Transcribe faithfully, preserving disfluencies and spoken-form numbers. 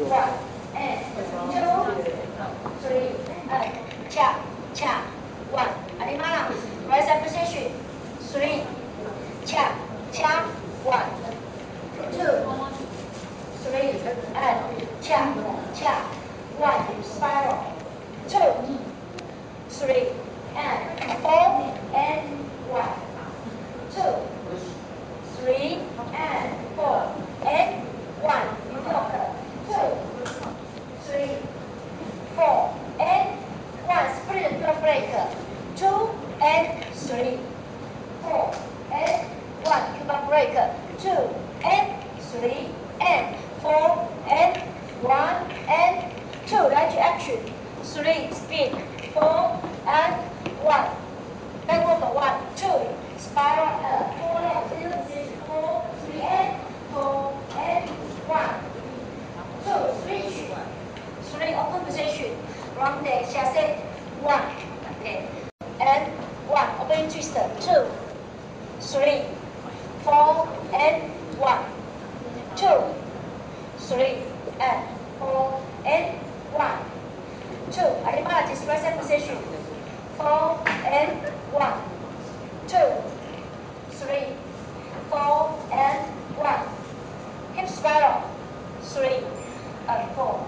One and two, three and cha cha one. Adimana, rise up position. Three, cha cha one, two, three and cha cha one. Spiral. Two, three and four and one, two, three and four and one. Two and three, four and one, cuba breaker, two and three and four and one and two, right action, three, spin, four and one, backward one, two, spiral up, four and three, four, three and four and one, two, three, three open position, round the chassis, one, okay. And one, open twister, two, three, four, and one, two, three, and four, and one, two, Arimara, this present position, four, and one, two, three, four, and one, hip spiral, three, and four,